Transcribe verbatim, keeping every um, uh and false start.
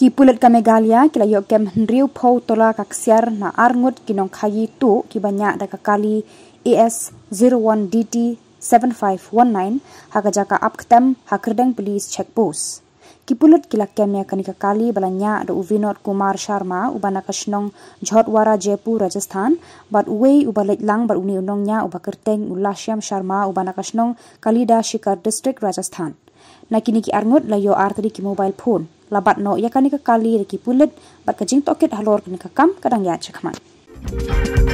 Kipulet kamegalia kila yokem riu po tola kaksiar na arngut kinong kayi tu kibanya dakakali A S zero one D T seven five one nine hakajaka apktem hakerdeng police checkpost. Kipulet kila kemya kanikakali balanya do Vinod Kumar Sharma ubanakashnong Jhodwara Jaipur Rajasthan but uwe ubalet lang but uni unongnya ubakerteng Ulashyam Sharma ubanakashnong Kalida Shikar District Rajasthan. Nakiniki arngut layo arteri ki mobile phone. Labat no yakanika kali reki pulit bat kajing toket halor kanika kam kadang ya cekman.